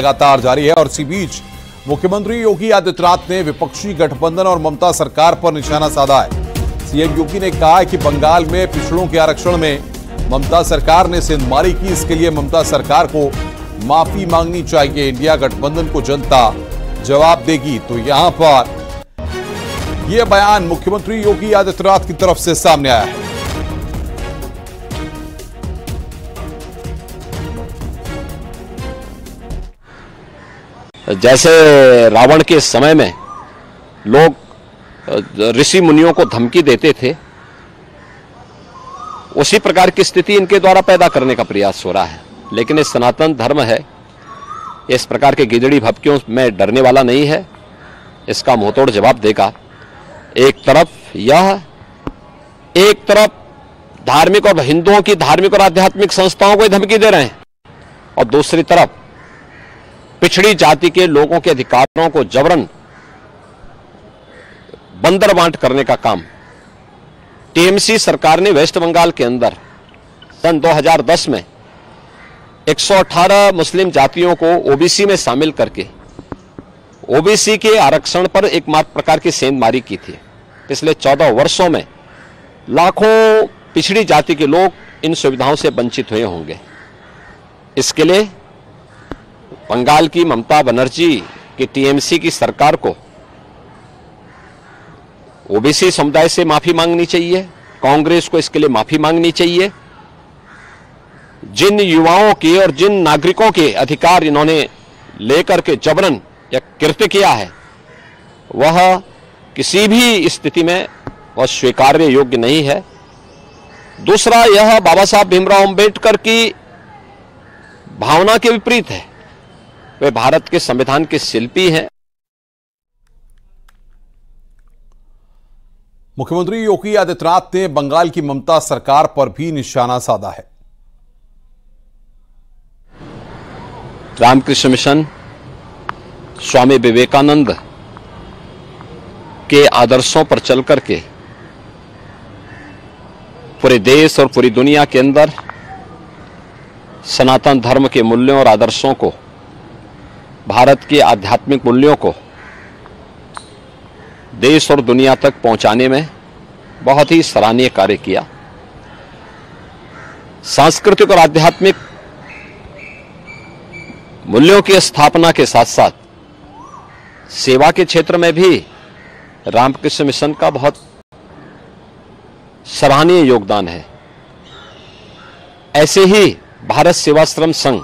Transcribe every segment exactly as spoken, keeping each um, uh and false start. लगातार जारी है और इसी बीच मुख्यमंत्री योगी आदित्यनाथ ने विपक्षी गठबंधन और ममता सरकार पर निशाना साधा है। सीएम योगी ने कहा है कि बंगाल में पिछड़ों के आरक्षण में ममता सरकार ने सेंधमारी की, इसके लिए ममता सरकार को माफी मांगनी चाहिए। इंडिया गठबंधन को जनता जवाब देगी। तो यहां पर यह बयान मुख्यमंत्री योगी आदित्यनाथ की तरफ से सामने आया है। जैसे रावण के समय में लोग ऋषि मुनियों को धमकी देते थे, उसी प्रकार की स्थिति इनके द्वारा पैदा करने का प्रयास हो रहा है। लेकिन ये सनातन धर्म है, इस प्रकार के गिदड़ी भपकियों में डरने वाला नहीं है, इसका मुंहतोड़ जवाब देगा। एक तरफ यह एक तरफ धार्मिक और हिंदुओं की धार्मिक और आध्यात्मिक संस्थाओं को धमकी दे रहे हैं और दूसरी तरफ पिछड़ी जाति के लोगों के अधिकारों को जबरन बंदरबांट करने का काम टीएमसी सरकार ने वेस्ट बंगाल के अंदर सन दो हज़ार दस में एक सौ अठारह मुस्लिम जातियों को ओबीसी में शामिल करके ओबीसी के आरक्षण पर एकमात्र प्रकार की सेंधमारी की थी। पिछले चौदह वर्षों में लाखों पिछड़ी जाति के लोग इन सुविधाओं से वंचित हुए होंगे। इसके लिए बंगाल की ममता बनर्जी की टीएमसी की सरकार को ओबीसी समुदाय से माफी मांगनी चाहिए, कांग्रेस को इसके लिए माफी मांगनी चाहिए। जिन युवाओं के और जिन नागरिकों के अधिकार इन्होंने लेकर के जबरन या कृत्य किया है, वह किसी भी स्थिति में वह स्वीकार्य योग्य नहीं है। दूसरा, यह बाबा साहब भीमराव अंबेडकर की भावना के विपरीत है। वे भारत के संविधान के शिल्पी हैं। मुख्यमंत्री योगी आदित्यनाथ ने बंगाल की ममता सरकार पर भी निशाना साधा है। रामकृष्ण मिशन, स्वामी विवेकानंद के आदर्शों पर चल करके पूरे देश और पूरी दुनिया के अंदर सनातन धर्म के मूल्यों और आदर्शों को, भारत के आध्यात्मिक मूल्यों को देश और दुनिया तक पहुंचाने में बहुत ही सराहनीय कार्य किया। सांस्कृतिक और आध्यात्मिक मूल्यों की स्थापना के साथ साथ सेवा के क्षेत्र में भी रामकृष्ण मिशन का बहुत सराहनीय योगदान है। ऐसे ही भारत सेवा आश्रम संघ,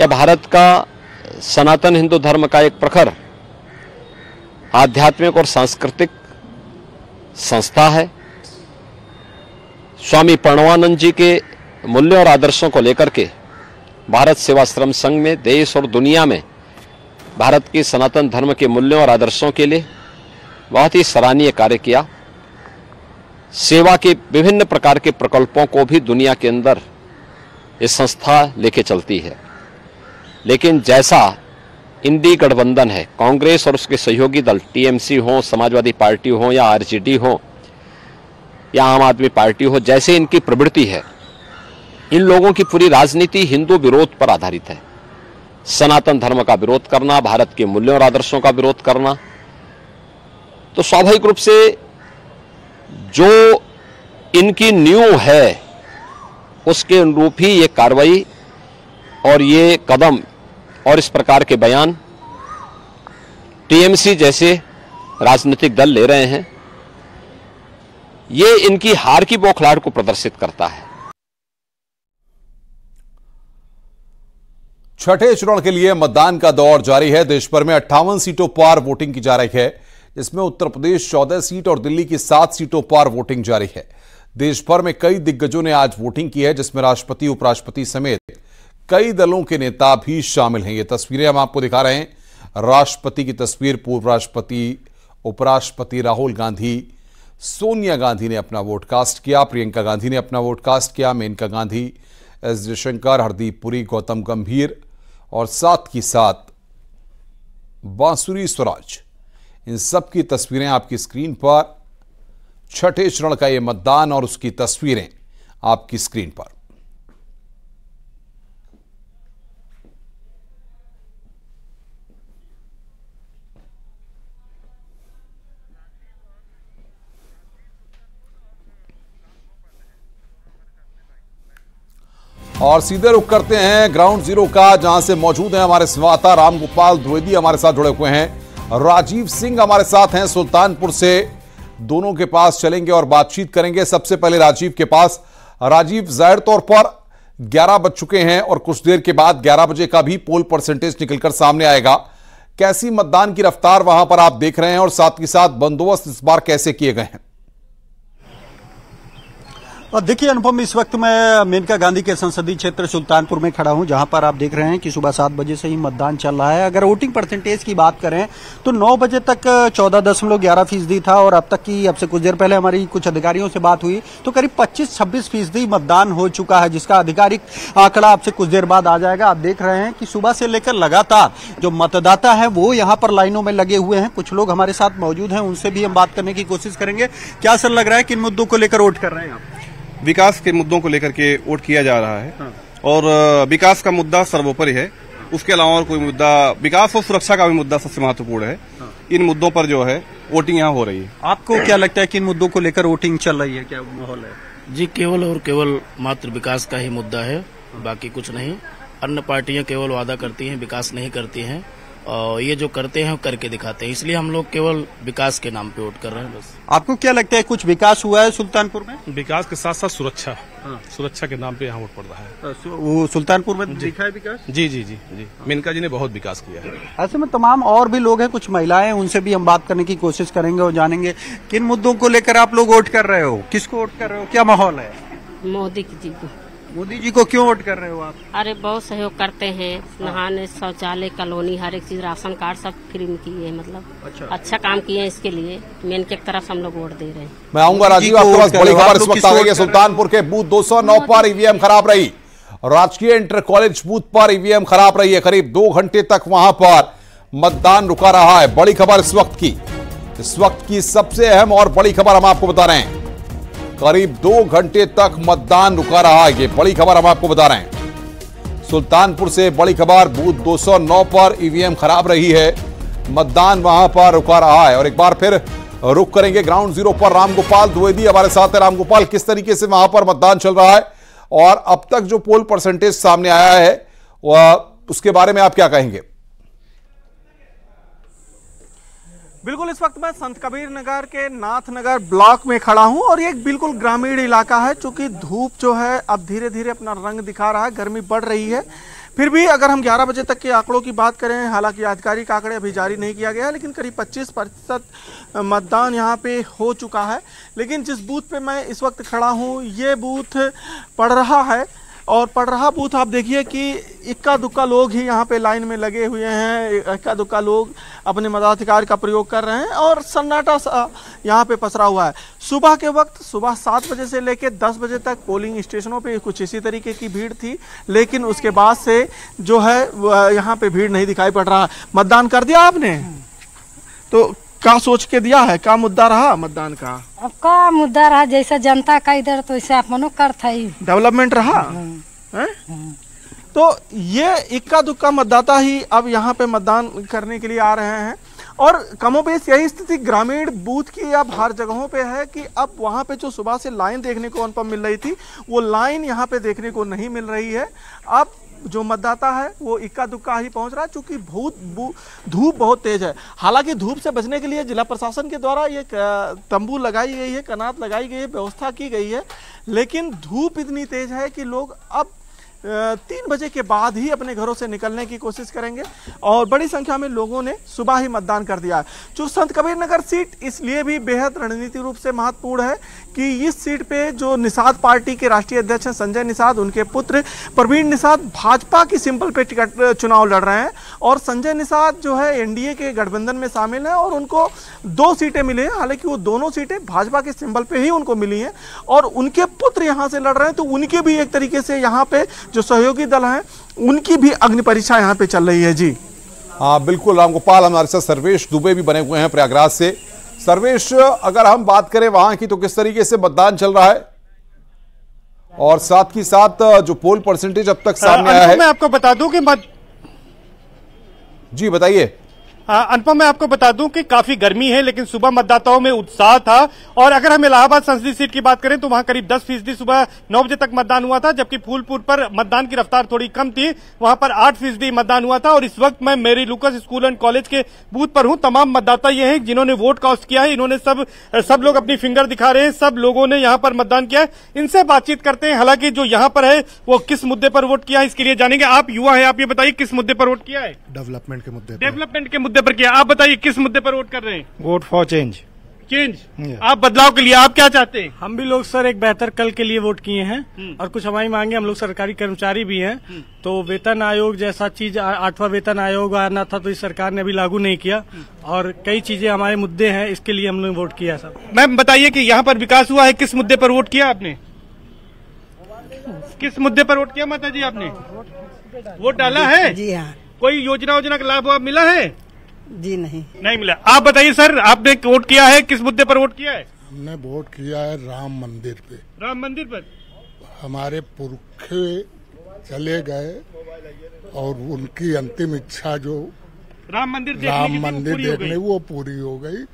यह भारत का सनातन हिंदू धर्म का एक प्रखर आध्यात्मिक और सांस्कृतिक संस्था है। स्वामी प्रणवानंद जी के मूल्यों और आदर्शों को लेकर के भारत सेवा आश्रम संघ में देश और दुनिया में भारत के सनातन धर्म के मूल्यों और आदर्शों के लिए बहुत ही सराहनीय कार्य किया। सेवा के विभिन्न प्रकार के प्रकल्पों को भी दुनिया के अंदर ये संस्था लेके चलती है। लेकिन जैसा इंडी गठबंधन है, कांग्रेस और उसके सहयोगी दल टीएमसी हो, समाजवादी पार्टी हो या आरजेडी हो या आम आदमी पार्टी हो, जैसे इनकी प्रवृत्ति है, इन लोगों की पूरी राजनीति हिंदू विरोध पर आधारित है। सनातन धर्म का विरोध करना, भारत के मूल्यों और आदर्शों का विरोध करना, तो स्वाभाविक रूप से जो इनकी नींव है उसके अनुरूप ही ये कार्रवाई और ये कदम और इस प्रकार के बयान टीएमसी जैसे राजनीतिक दल ले रहे हैं। ये इनकी हार की बौखलाहट को प्रदर्शित करता है। छठे चरण के लिए मतदान का दौर जारी है। देश भर में अट्ठावन सीटों पर वोटिंग की जा रही है, जिसमें उत्तर प्रदेश चौदह सीट और दिल्ली की सात सीटों पर वोटिंग जारी है। देश भर में कई दिग्गजों ने आज वोटिंग की है, जिसमें राष्ट्रपति, उपराष्ट्रपति समेत कई दलों के नेता भी शामिल हैं। ये तस्वीरें हम आपको दिखा रहे हैं। राष्ट्रपति की तस्वीर, पूर्व राष्ट्रपति, उपराष्ट्रपति राहुल गांधी, सोनिया गांधी ने अपना वोट कास्ट किया, प्रियंका गांधी ने अपना वोट कास्ट किया, मेनका गांधी, एस जयशंकर, हरदीप पुरी, गौतम गंभीर और साथ ही साथ बांसुरी स्वराज, इन सब की तस्वीरें आपकी स्क्रीन पर। छठे चरण का ये मतदान और उसकी तस्वीरें आपकी स्क्रीन पर। और सीधे रुख करते हैं ग्राउंड जीरो का, जहां से मौजूद हैं हमारे संवाददाता रामगोपाल द्विवेदी, हमारे साथ जुड़े हुए हैं। राजीव सिंह हमारे साथ हैं सुल्तानपुर से, दोनों के पास चलेंगे और बातचीत करेंगे। सबसे पहले राजीव के पास। राजीव, जाहिर तौर पर ग्यारह बज चुके हैं और कुछ देर के बाद ग्यारह बजे का भी पोल परसेंटेज निकलकर सामने आएगा। कैसी मतदान की रफ्तार वहां पर आप देख रहे हैं और साथ ही साथ बंदोबस्त इस बार कैसे किए गए हैं? और देखिए अनुपम, इस वक्त मैं मेनका गांधी के संसदीय क्षेत्र सुल्तानपुर में खड़ा हूं, जहां पर आप देख रहे हैं कि सुबह सात बजे से ही मतदान चल रहा है। अगर वोटिंग परसेंटेज की बात करें तो नौ बजे तक चौदह दशमलव ग्यारह फीसदी था और अब तक की, अब से कुछ देर पहले हमारी कुछ अधिकारियों से बात हुई तो करीब पच्चीस छब्बीस फीसदी मतदान हो चुका है, जिसका आधिकारिक आंकड़ा आपसे कुछ देर बाद आ जाएगा। आप देख रहे हैं कि सुबह से लेकर लगातार जो मतदाता है वो यहाँ पर लाइनों में लगे हुए हैं। कुछ लोग हमारे साथ मौजूद हैं, उनसे भी हम बात करने की कोशिश करेंगे। क्या सर लग रहा है, किन मुद्दों को लेकर वोट कर रहे हैं आप? विकास के मुद्दों को लेकर के वोट किया जा रहा है। हाँ। और विकास का मुद्दा सर्वोपरि है, उसके अलावा और कोई मुद्दा, विकास और सुरक्षा का भी मुद्दा सबसे महत्वपूर्ण है। हाँ। इन मुद्दों पर जो है वोटिंग यहाँ हो रही है। आपको क्या लगता है कि इन मुद्दों को लेकर वोटिंग चल रही है, क्या माहौल है? जी, केवल और केवल मात्र विकास का ही मुद्दा है, बाकी कुछ नहीं। अन्य पार्टियां केवल वादा करती हैं, विकास नहीं करती हैं, और ये जो करते हैं करके दिखाते हैं, इसलिए हम लोग केवल विकास के नाम पे वोट कर रहे हैं बस। आपको क्या लगता है कुछ विकास हुआ है सुल्तानपुर में? विकास के साथ साथ सुरक्षा, हाँ। सुरक्षा के नाम पे यहाँ वोट पड़ रहा है। सु, वो सुल्तानपुर में दिखा है विकास? जी जी जी जी हाँ। मेनका जी ने बहुत विकास किया है। ऐसे में तमाम और भी लोग हैं, कुछ महिलाएं, उनसे भी हम बात करने की कोशिश करेंगे और जानेंगे किन मुद्दों को लेकर आप लोग वोट कर रहे हो, किसको वोट कर रहे हो, क्या माहौल है? मोदी जी को। मोदी जी को क्यों वोट कर रहे हो आप? अरे बहुत सहयोग करते हैं, नहाने, शौचालय, कॉलोनी, हर एक चीज, राशन कार्ड सब फ्री में किए, मतलब अच्छा, अच्छा काम किए हैं, इसके लिए मेन के तरफ हम लोग वोट दे रहे हैं। मैं आऊंगा राजीव आपके पास, बड़ी खबर इस वक्त आ गई है। सुल्तानपुर के बूथ दो सौ नौ पर ईवीएम खराब रही और राजकीय इंटर कॉलेज बूथ पर ईवीएम खराब रही है। करीब दो घंटे तक वहां पर मतदान रुका रहा है। बड़ी खबर इस वक्त की, इस वक्त की सबसे अहम और बड़ी खबर हम आपको बता रहे हैं। करीब दो घंटे तक मतदान रुका रहा है, ये बड़ी खबर हम आपको बता रहे हैं। सुल्तानपुर से बड़ी खबर, बूथ दो सौ नौ पर ईवीएम खराब रही है, मतदान वहां पर रुका रहा है। और एक बार फिर रुक करेंगे ग्राउंड जीरो पर, रामगोपाल द्विवेदी हमारे साथ है। रामगोपाल, किस तरीके से वहां पर मतदान चल रहा है और अब तक जो पोल परसेंटेज सामने आया है उसके बारे में आप क्या कहेंगे? बिल्कुल, इस वक्त मैं संत कबीर नगर के नाथनगर ब्लॉक में खड़ा हूं और ये एक बिल्कुल ग्रामीण इलाका है, चूँकि धूप जो है अब धीरे धीरे अपना रंग दिखा रहा है, गर्मी बढ़ रही है। फिर भी अगर हम ग्यारह बजे तक के आंकड़ों की बात करें, हालांकि आधिकारिक आंकड़े अभी जारी नहीं किया गया है, लेकिन करीब पच्चीस प्रतिशत मतदान यहाँ पे हो चुका है। लेकिन जिस बूथ पे मैं इस वक्त खड़ा हूँ ये बूथ पड़ रहा है और पड़ रहा बूथ आप देखिए कि इक्का दुक्का लोग ही यहाँ पे लाइन में लगे हुए हैं, इक्का दुक्का लोग अपने मताधिकार का प्रयोग कर रहे हैं और सन्नाटा यहाँ पे पसरा हुआ है। सुबह के वक्त, सुबह सात बजे से लेकर दस बजे तक पोलिंग स्टेशनों पे कुछ इसी तरीके की भीड़ थी, लेकिन उसके बाद से जो है यहाँ पे भीड़ नहीं दिखाई पड़ रहा। मतदान कर दिया आपने तो क्या सोच के दिया है, क्या मुद्दा रहा मतदान का? अब का मुद्दा रहा, जैसा जनता का इधर तो ऐसे आप मनो करता ही डेवलपमेंट रहा है। तो ये इक्का दुक्का मतदाता ही अब यहाँ पे मतदान करने के लिए आ रहे हैं और कमोबेश यही स्थिति ग्रामीण बूथ की अब हर जगहों पे है कि अब वहाँ पे जो सुबह से लाइन देखने को अनुपम मिल रही थी वो लाइन यहाँ पे देखने को नहीं मिल रही है। अब जो मतदाता है वो इक्का दुक्का ही पहुंच रहा है, चूंकि बहुत धूप बहुत तेज है। हालांकि धूप से बचने के लिए जिला प्रशासन के द्वारा ये तंबू लगाई गई है, कनात लगाई गई है, व्यवस्था की गई है, लेकिन धूप इतनी तेज है कि लोग अब तीन बजे के बाद ही अपने घरों से निकलने की कोशिश करेंगे और बड़ी संख्या में लोगों ने सुबह ही मतदान कर दिया है। जो संत कबीर नगर सीट इसलिए भी बेहद रणनीतिक रूप से महत्वपूर्ण है कि इस सीट पे जो निषाद पार्टी के राष्ट्रीय अध्यक्ष हैं संजय निषाद, उनके पुत्र प्रवीण निषाद भाजपा की सिंबल पे टिकट चुनाव लड़ रहे हैं और संजय निषाद जो है एनडीए के गठबंधन में शामिल हैं और उनको दो सीटें मिली हैं। हालांकि वो दोनों सीटें भाजपा के सिंबल पर ही उनको मिली हैं और उनके पुत्र यहाँ से लड़ रहे हैं, तो उनके भी एक तरीके से यहाँ पर जो सहयोगी दल हैं उनकी भी अग्नि परीक्षा यहाँ पे चल रही है। जी हाँ बिल्कुल रामगोपाल, हमारे साथ सर्वेश दुबे भी बने हुए हैं प्रयागराज से। सर्वेश, अगर हम बात करें वहां की तो किस तरीके से मतदान चल रहा है और साथ ही साथ जो पोल परसेंटेज अब तक सामने आया है? मैं आपको बता दूं कि मत... जी बताइए। अनुपम, मैं आपको बता दूं कि काफी गर्मी है लेकिन सुबह मतदाताओं में उत्साह था। और अगर हम इलाहाबाद संसदीय सीट की बात करें तो वहां करीब दस फीसदी सुबह नौ बजे तक मतदान हुआ था, जबकि फूलपुर पर मतदान की रफ्तार थोड़ी कम थी, वहां पर आठ फीसदी मतदान हुआ था। और इस वक्त मैं मेरी लुकस स्कूल एंड कॉलेज के बूथ पर हूं। तमाम मतदाता ये हैं जिन्होंने वोट कास्ट किया है, इन्होंने सब सब लोग अपनी फिंगर दिखा रहे हैं, सब लोगों ने यहाँ पर मतदान किया है। इनसे बातचीत करते हैं, हालांकि जो यहाँ पर है वो किस मुद्दे पर वोट किया है इसके लिए जानेंगे। आप युवा है, आप ये बताइए किस मुद्दे पर वोट किया है? डेवलपमेंट के मुद्दे डेवलपमेंट के मुद्दे पर किया। आप बताइए किस मुद्दे पर वोट कर रहे हैं? Vote for change. चेंज, आप बदलाव के लिए आप क्या चाहते हैं? हम भी लोग सर एक बेहतर कल के लिए वोट किए हैं और कुछ हमारी मांगे। हम लोग सरकारी कर्मचारी भी हैं, तो वेतन आयोग जैसा चीज आठवां वेतन आयोग आना था तो इस सरकार ने अभी लागू नहीं किया, और कई चीजें हमारे मुद्दे हैं, इसके लिए हमने वोट किया। सर मैम बताइए कि यहाँ पर विकास हुआ है, किस मुद्दे पर वोट किया आपने? किस मुद्दे पर वोट किया माता जी आपने? वोट डाला है जी। हाँ, कोई योजना योजना का लाभ आप मिला है? जी नहीं, नहीं मिला। आप बताइए सर, आपने वोट किया है, किस मुद्दे पर वोट किया है? हमने वोट किया है राम मंदिर पे। राम मंदिर पर हमारे पुरखे चले गए और उनकी अंतिम इच्छा जो राम मंदिर राम मंदिर देखने वो पूरी हो गई,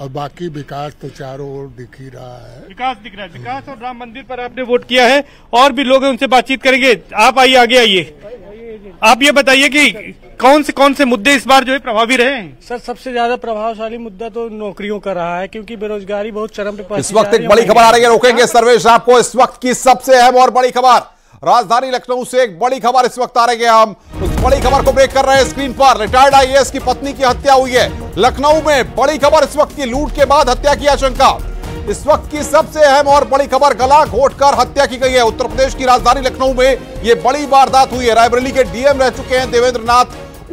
और बाकी विकास तो चारों ओर दिख ही रहा है। विकास दिख रहा है, विकास और राम मंदिर पर आपने वोट किया है। और भी लोग हैं, उनसे बातचीत करेंगे। आप आइए, आगे आइए। आप ये बताइए कि कौन से कौन से मुद्दे इस बार जो है प्रभावी रहे हैं? सर सबसे ज्यादा प्रभावशाली मुद्दा तो नौकरियों का रहा है, क्योंकि बेरोजगारी बहुत चरम पे पहुंच। इस वक्त एक बड़ी खबर आ रही है, रोकेंगे सर्वेश आपको इस वक्त की सबसे अहम और बड़ी खबर। राजधानी लखनऊ से एक बड़ी खबर इस वक्त आ रही है, हम उस बड़ी खबर को ब्रेक कर रहे हैं स्क्रीन पर। रिटायर्ड आईएएस की पत्नी की हत्या हुई है लखनऊ में, बड़ी खबर इस वक्त की। लूट के बाद हत्या की आशंका, इस वक्त की सबसे अहम और बड़ी खबर। गला घोटकर हत्या की गई है। उत्तर प्रदेश की राजधानी लखनऊ में यह बड़ी वारदात हुई है। रायबरेली के डीएम रह चुके हैं देवेंद्रनाथ,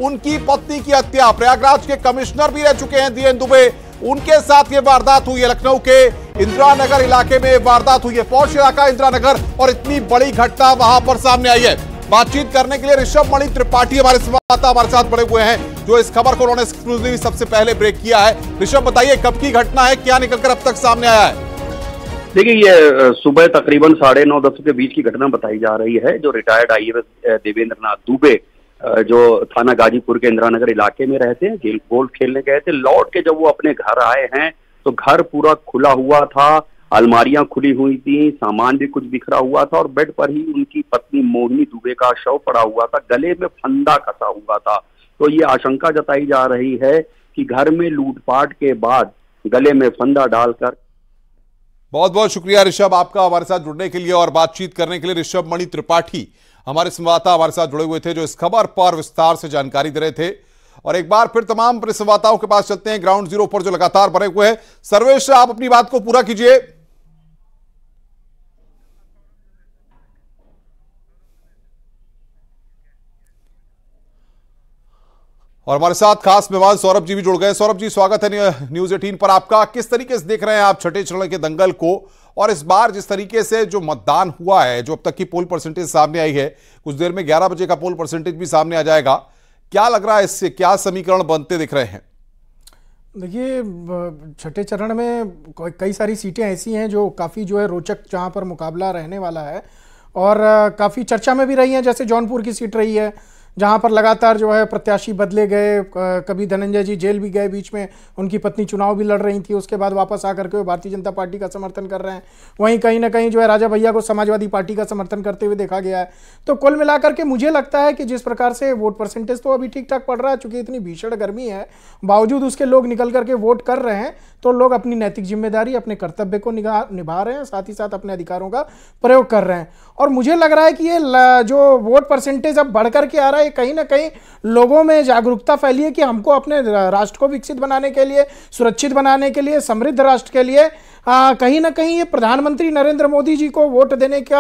उनकी पत्नी की हत्या। प्रयागराज के कमिश्नर भी रह चुके हैं डी एन दुबे, उनके साथ ये वारदात हुई है। लखनऊ के इंदिरा नगर इलाके में वारदात हुई है, पौष इलाका इंदिरा नगर, और इतनी बड़ी घटना वहां पर सामने आई है। बातचीत करने के लिए ऋषभ मणि त्रिपाठी हमारे संवाददाता हमारे साथ बड़े हुए हैं, जो इस खबर को उन्होंने एक्सक्लूसिवली सबसे पहले ब्रेक किया है। ऋषभ बताइए कब की घटना है, क्या निकलकर अब तक सामने आया है? देखिए ये सुबह तकरीबन साढ़े नौ दस के बीच की घटना बताई जा रही है, जो रिटायर्ड आईएएस देवेंद्रनाथ दुबे जो थाना गाजीपुर के इंदिरा नगर इलाके में रहते हैं, गोल्फ खेलने गए थे। लौट के जब वो अपने घर आए हैं तो घर पूरा खुला हुआ था, अलमारियां खुली हुई थी, सामान भी कुछ बिखरा हुआ था, और बेड पर ही उनकी पत्नी मोहिनी दुबे का शव पड़ा हुआ था, गले में फंदा कसा हुआ था। तो ये आशंका जताई जा रही है कि घर में लूटपाट के बाद गले में फंदा डालकर। बहुत बहुत शुक्रिया ऋषभ आपका हमारे साथ जुड़ने के लिए और बातचीत करने के लिए। ऋषभ मणि त्रिपाठी हमारे संवाददाता हमारे साथ जुड़े हुए थे, जो इस खबर पर विस्तार से जानकारी दे रहे थे। और एक बार फिर तमाम संवाददाताओं के पास चलते हैं ग्राउंड जीरो पर, जो लगातार बने हुए हैं। सर्वेश आप अपनी बात को पूरा कीजिए। और हमारे साथ खास मेहमान सौरभ जी भी जुड़ गए। सौरभ जी स्वागत है न्यूज अठारह पर आपका। किस तरीके से देख रहे हैं आप छठे चरण के दंगल को, और इस बार जिस तरीके से जो मतदान हुआ है, जो अब तक की पोल परसेंटेज सामने आई है, कुछ देर में ग्यारह बजे का पोल परसेंटेज भी सामने आ जाएगा, क्या लग रहा है इससे, क्या समीकरण बनते दिख रहे हैं? देखिए छठे चरण में कई सारी सीटें ऐसी हैं जो काफ़ी जो है रोचक जहाँ पर मुकाबला रहने वाला है, और काफ़ी चर्चा में भी रही हैं। जैसे जौनपुर की सीट रही है जहाँ पर लगातार जो है प्रत्याशी बदले गए, कभी धनंजय जी जेल भी गए, बीच में उनकी पत्नी चुनाव भी लड़ रही थी, उसके बाद वापस आकर के वो भारतीय जनता पार्टी का समर्थन कर रहे हैं। वहीं कहीं ना कहीं जो है राजा भैया को समाजवादी पार्टी का समर्थन करते हुए देखा गया है। तो कुल मिलाकर के मुझे लगता है कि जिस प्रकार से वोट परसेंटेज तो अभी ठीक ठाक पड़ रहा है, चूँकि इतनी भीषण गर्मी है बावजूद उसके लोग निकल करके वोट कर रहे हैं, तो लोग अपनी नैतिक जिम्मेदारी अपने कर्तव्य को निभा रहे हैं, साथ ही साथ अपने अधिकारों का प्रयोग कर रहे हैं। और मुझे लग रहा है कि ये जो वोट परसेंटेज अब बढ़ करके आ रहा है, कहीं ना कहीं लोगों में जागरूकता फैली है कि हमको अपने राष्ट्र को विकसित बनाने के लिए, सुरक्षित बनाने के लिए, समृद्ध राष्ट्र के लिए आ, कहीं ना कहीं ये प्रधानमंत्री नरेंद्र मोदी जी को वोट देने का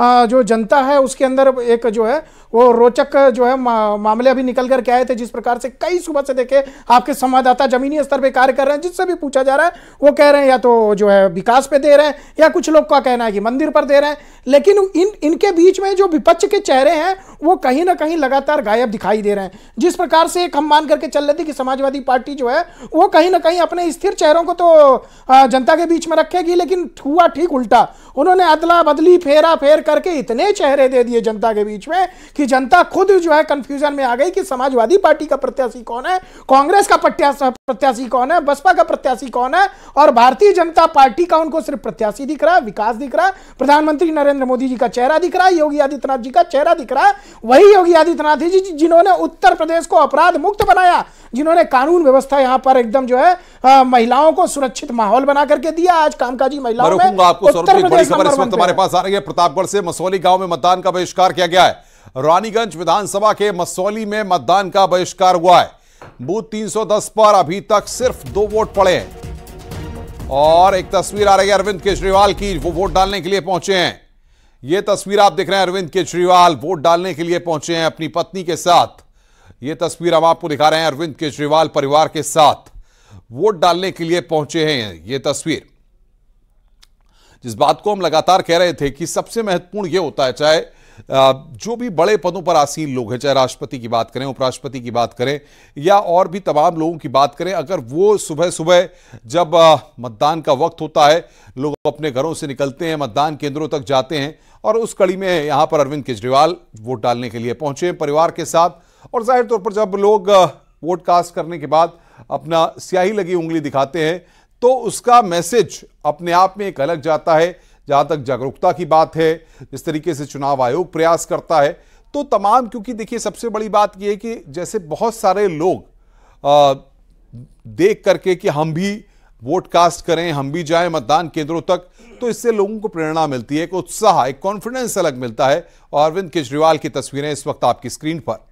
आ, जो जनता है उसके अंदर एक जो है वो रोचक जो है मा, मामले अभी निकल कर के आए थे। जिस प्रकार से कई सुबह से देखे आपके संवाददाता जमीनी स्तर पे कार्य कर रहे हैं, जिससे भी पूछा जा रहा है वो कह रहे हैं या तो जो है विकास पे दे रहे हैं, या कुछ लोग का कहना है कि मंदिर पर दे रहे हैं। लेकिन इन इनके बीच में जो विपक्ष के चेहरे हैं वो कहीं ना कहीं लगातार गायब दिखाई दे रहे हैं। जिस प्रकार से एक हम मान करके चल रहे थे कि समाजवादी पार्टी जो है वो कहीं ना कहीं अपने स्थिर चेहरों को तो जनता के बीच बीच में रखेगी, लेकिन हुआ ठीक उल्टा। उन्होंने अदला बदली फेरा फेर करके इतने चेहरे दे दिए जनता के बीच में कि जनता खुद जो है कंफ्यूजन में आ गई कि समाजवादी पार्टी का प्रत्याशी कौन है, कांग्रेस का प्रत्याशी कौन है, बसपा का प्रत्याशी कौन है, और भारतीय जनता पार्टी का उनको सिर्फ प्रत्याशी दिख रहा है, विकास दिख रहा है, प्रधानमंत्री नरेंद्र मोदी जी का चेहरा दिख रहा है, योगी आदित्यनाथ जी का चेहरा दिख रहा है। वही योगी आदित्यनाथ जी जिन्होंने उत्तर प्रदेश को अपराध मुक्त बनाया, जिन्होंने कानून व्यवस्था यहाँ पर एकदम जो है आ, महिलाओं को सुरक्षित माहौल बना करके दिया। आज कामकाजी महिलाओं में उत्तर प्रदेश नंबर वन है। प्रतापगढ़ से मसौली गांव में मतदान का बहिष्कार किया गया है। रानीगंज विधानसभा के मसौली में मतदान का बहिष्कार हुआ है। बूथ तीन सौ दस पर अभी तक सिर्फ दो वोट पड़े हैं। और एक तस्वीर आ रही है अरविंद केजरीवाल की, वो वोट डालने के लिए पहुंचे हैं। यह तस्वीर आप देख रहे हैं, अरविंद केजरीवाल वोट डालने के लिए पहुंचे हैं अपनी पत्नी के साथ। यह तस्वीर हम आपको दिखा रहे हैं, अरविंद केजरीवाल परिवार के साथ वोट डालने के लिए पहुंचे हैं। यह तस्वीर, जिस बात को हम लगातार कह रहे थे कि सबसे महत्वपूर्ण यह होता है, चाहे जो भी बड़े पदों पर आसीन लोग हैं, चाहे राष्ट्रपति की बात करें, उपराष्ट्रपति की बात करें या और भी तमाम लोगों की बात करें, अगर वो सुबह सुबह जब मतदान का वक्त होता है, लोग अपने घरों से निकलते हैं, मतदान केंद्रों तक जाते हैं, और उस कड़ी में यहाँ पर अरविंद केजरीवाल वोट डालने के लिए पहुँचे परिवार के साथ। और जाहिर तौर पर जब लोग वोट कास्ट करने के बाद अपना स्याही लगी उंगली दिखाते हैं तो उसका मैसेज अपने आप में एक अलग जाता है। जहाँ तक जागरूकता की बात है, जिस तरीके से चुनाव आयोग प्रयास करता है, तो तमाम, क्योंकि देखिए सबसे बड़ी बात यह है कि जैसे बहुत सारे लोग आ, देख करके कि हम भी वोट कास्ट करें, हम भी जाएं मतदान केंद्रों तक, तो इससे लोगों को प्रेरणा मिलती है, एक उत्साह, एक कॉन्फिडेंस अलग मिलता है। और अरविंद केजरीवाल की तस्वीरें इस वक्त आपकी स्क्रीन पर।